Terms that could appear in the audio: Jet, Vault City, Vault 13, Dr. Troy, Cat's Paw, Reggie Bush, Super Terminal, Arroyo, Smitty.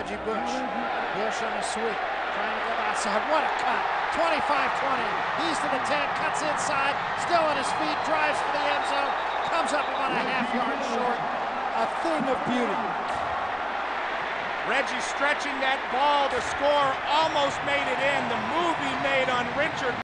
Reggie Bush. Bush on a sweep, trying to go outside. What a cut! 25-20. He's to the 10, cuts inside, still on his feet, drives for the end zone, comes up about a half yard short. A thing of beauty. Reggie stretching that ball to score, almost made it in. The move he made on Richard.